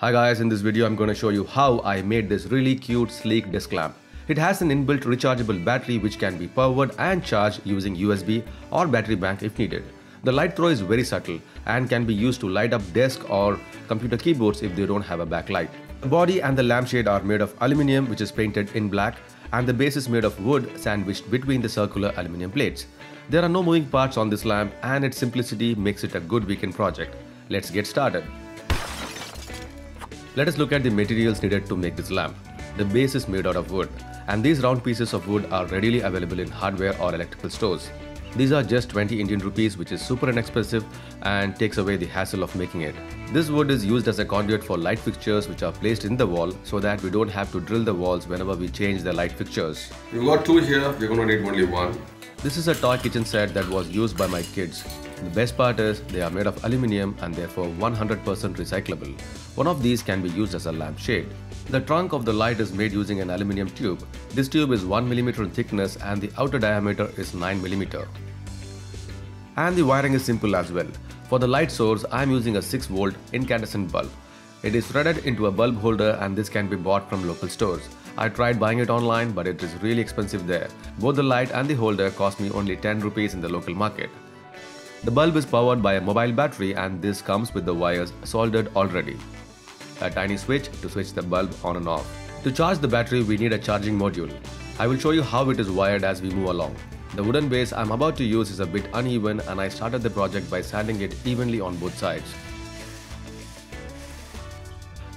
Hi guys, in this video I'm going to show you how I made this really cute sleek desk lamp. It has an inbuilt rechargeable battery which can be powered and charged using USB or battery bank if needed. The light throw is very subtle and can be used to light up desk or computer keyboards if they don't have a backlight. The body and the lampshade are made of aluminium which is painted in black, and the base is made of wood sandwiched between the circular aluminium plates. There are no moving parts on this lamp and its simplicity makes it a good weekend project. Let's get started. Let us look at the materials needed to make this lamp. The base is made out of wood, and these round pieces of wood are readily available in hardware or electrical stores. These are just 20 Indian rupees, which is super inexpensive and takes away the hassle of making it. This wood is used as a conduit for light fixtures which are placed in the wall so that we don't have to drill the walls whenever we change the light fixtures. We've got two here, we're going to need only one. This is a toy kitchen set that was used by my kids. The best part is they are made of aluminium and therefore 100% recyclable. One of these can be used as a lampshade. The trunk of the light is made using an aluminium tube. This tube is 1 mm in thickness and the outer diameter is 9 mm. And the wiring is simple as well. For the light source, I am using a 6 V incandescent bulb. It is threaded into a bulb holder and this can be bought from local stores. I tried buying it online but it is really expensive there. Both the light and the holder cost me only 10 rupees in the local market. The bulb is powered by a mobile battery and this comes with the wires soldered already. A tiny switch to switch the bulb on and off. To charge the battery we need a charging module. I will show you how it is wired as we move along. The wooden base I am about to use is a bit uneven and I started the project by sanding it evenly on both sides.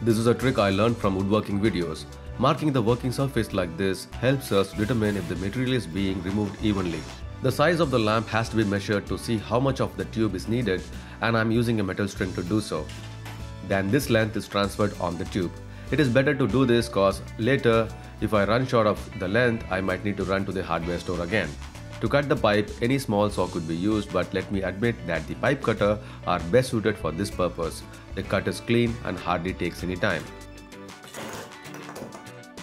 This is a trick I learned from woodworking videos. Marking the working surface like this helps us determine if the material is being removed evenly. The size of the lamp has to be measured to see how much of the tube is needed, and I'm using a metal string to do so. Then this length is transferred on the tube. It is better to do this cause later if I run short of the length I might need to run to the hardware store again. To cut the pipe any small saw could be used, but let me admit that the pipe cutter are best suited for this purpose. The cut is clean and hardly takes any time.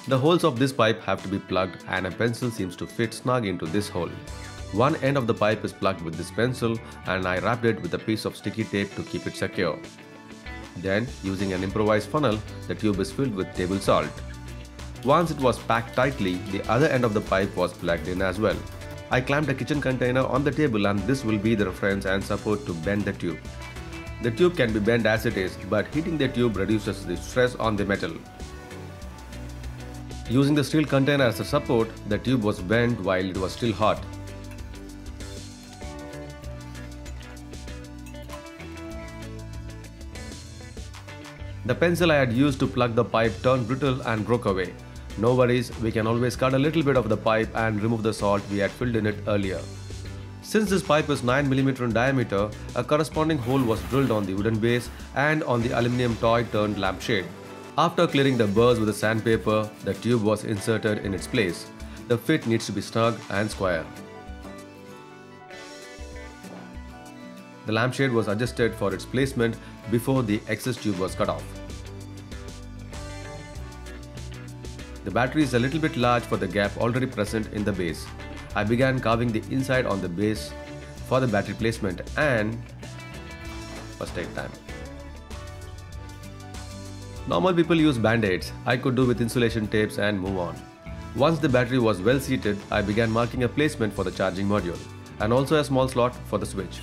The holes of this pipe have to be plugged and a pencil seems to fit snug into this hole. One end of the pipe is plugged with this pencil and I wrapped it with a piece of sticky tape to keep it secure. Then, using an improvised funnel, the tube is filled with table salt. Once it was packed tightly, the other end of the pipe was plugged in as well. I clamped a kitchen container on the table and this will be the reference and support to bend the tube. The tube can be bent as it is, but heating the tube reduces the stress on the metal. Using the steel container as a support, the tube was bent while it was still hot. The pencil I had used to plug the pipe turned brittle and broke away. No worries, we can always cut a little bit of the pipe and remove the salt we had filled in it earlier. Since this pipe is 9 mm in diameter, a corresponding hole was drilled on the wooden base and on the aluminium toy turned lampshade. After clearing the burrs with a sandpaper, the tube was inserted in its place. The fit needs to be snug and square. The lampshade was adjusted for its placement before the excess tube was cut off. The battery is a little bit large for the gap already present in the base. I began carving the inside on the base for the battery placement and must take time. Normal people use band-aids. I could do with insulation tapes and move on. Once the battery was well seated, I began marking a placement for the charging module and also a small slot for the switch.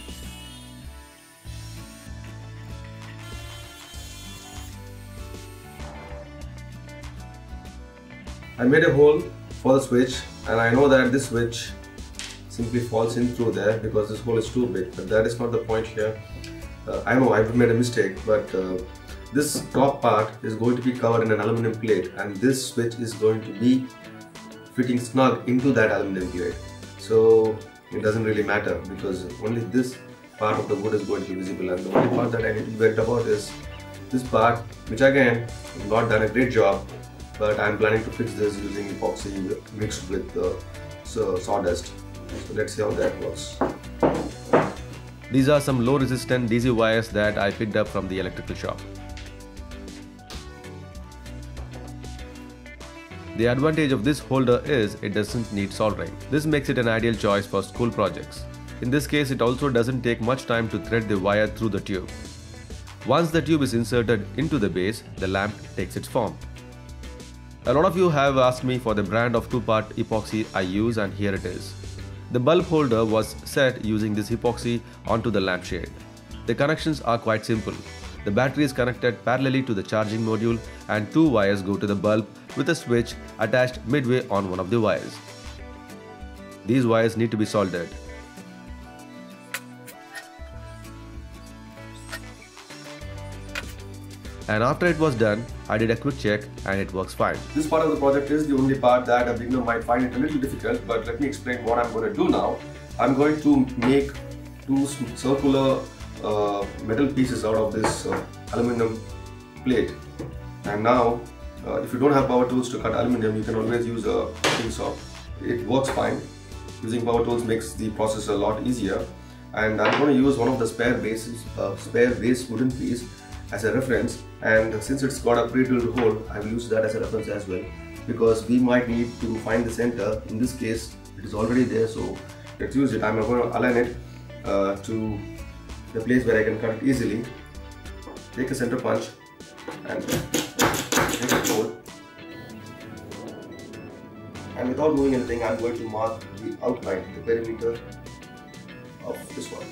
I made a hole for the switch and I know that this switch simply falls in through there because this hole is too big, but that is not the point here. I know I've made a mistake, but this top part is going to be covered in an aluminum plate and this switch is going to be fitting snug into that aluminum plate. So it doesn't really matter because only this part of the wood is going to be visible, and the only part that I need to be worried about is this part, which again I've not done a great job. But I'm planning to fix this using epoxy mixed with sawdust. So let's see how that works. These are some low resistant DC wires that I picked up from the electrical shop. The advantage of this holder is it doesn't need soldering. This makes it an ideal choice for school projects. In this case, it also doesn't take much time to thread the wire through the tube. Once the tube is inserted into the base, the lamp takes its form. A lot of you have asked me for the brand of two-part epoxy I use, and here it is. The bulb holder was set using this epoxy onto the lampshade. The connections are quite simple. The battery is connected parallelly to the charging module and two wires go to the bulb with a switch attached midway on one of the wires. These wires need to be soldered. And after it was done, I did a quick check and it works fine. This part of the project is the only part that a beginner might find it a little difficult, but let me explain what I'm going to do now. I'm going to make two circular metal pieces out of this aluminum plate. And now, if you don't have power tools to cut aluminum, you can always use a cutting saw. It works fine. Using power tools makes the process a lot easier. And I'm going to use one of the spare base wooden piece as a reference, and since it's got a pre-drilled hole, I will use that as a reference as well, because we might need to find the center. In this case, it is already there, so let's use it. I'm going to align it to the place where I can cut it easily. Take a center punch and make a hole. And without doing anything, I'm going to mark the outline, the perimeter of this one.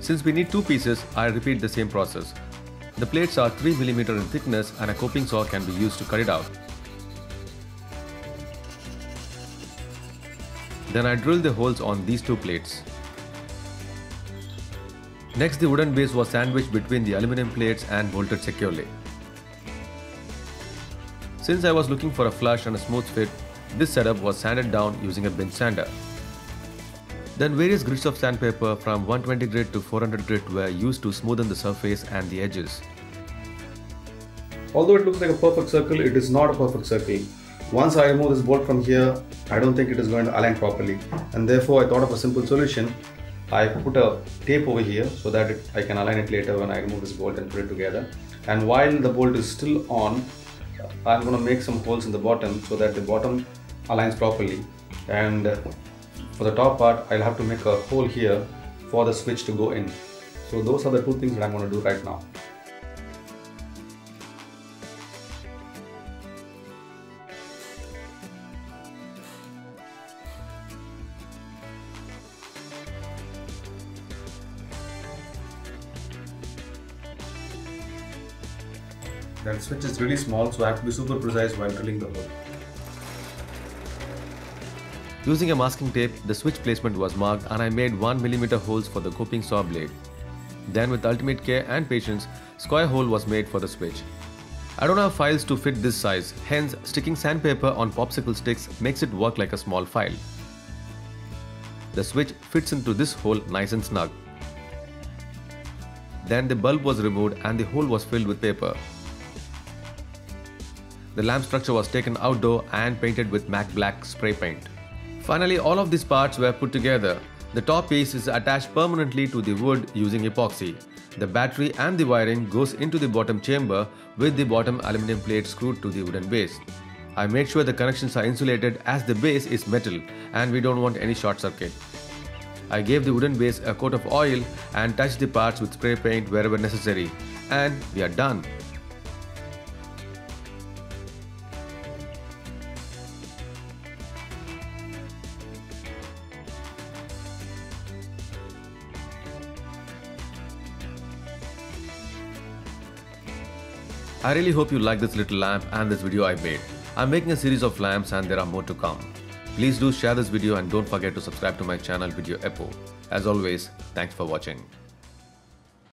Since we need two pieces, I repeat the same process. The plates are 3 mm in thickness and a coping saw can be used to cut it out. Then I drilled the holes on these two plates. Next, the wooden base was sandwiched between the aluminum plates and bolted securely. Since I was looking for a flush and a smooth fit, this setup was sanded down using a bench sander. Then various grades of sandpaper from 120 grit to 400 grit were used to smoothen the surface and the edges. Although it looks like a perfect circle, it is not a perfect circle. Once I remove this bolt from here, I don't think it is going to align properly. And therefore I thought of a simple solution. I put a tape over here so that I can align it later when I remove this bolt and put it together. And while the bolt is still on, I'm going to make some holes in the bottom so that the bottom aligns properly. And for the top part, I'll have to make a hole here for the switch to go in. So those are the two things that I'm going to do right now. That switch is really small, so I have to be super precise while drilling the hole. Using a masking tape, the switch placement was marked and I made 1 mm holes for the coping saw blade. Then with ultimate care and patience, square hole was made for the switch. I don't have files to fit this size, hence sticking sandpaper on popsicle sticks makes it work like a small file. The switch fits into this hole nice and snug. Then the bulb was removed and the hole was filled with paper. The lamp structure was taken outdoor and painted with MAC black spray paint. Finally, all of these parts were put together. The top piece is attached permanently to the wood using epoxy. The battery and the wiring goes into the bottom chamber with the bottom aluminum plate screwed to the wooden base. I made sure the connections are insulated as the base is metal and we don't want any short circuit. I gave the wooden base a coat of oil and touched the parts with spray paint wherever necessary. And we are done. I really hope you like this little lamp and this video I made. I'm making a series of lamps and there are more to come. Please do share this video and don't forget to subscribe to my channel VIDEO EPPO. As always, thanks for watching.